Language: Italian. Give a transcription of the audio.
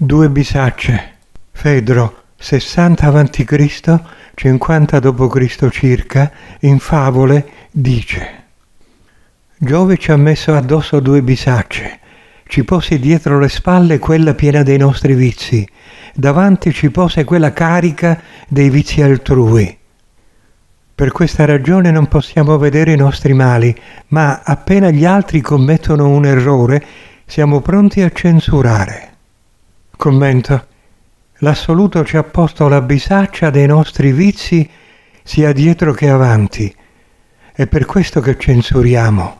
Due bisacce. Fedro, 60 a.C., 50 d.C. circa, in favole, dice: Giove ci ha messo addosso due bisacce, ci pose dietro le spalle quella piena dei nostri vizi, davanti ci pose quella carica dei vizi altrui. Per questa ragione non possiamo vedere i nostri mali, ma appena gli altri commettono un errore, siamo pronti a censurare. Commento. L'assoluto ci ha posto la bisaccia dei nostri vizi sia dietro che avanti. È per questo che censuriamo.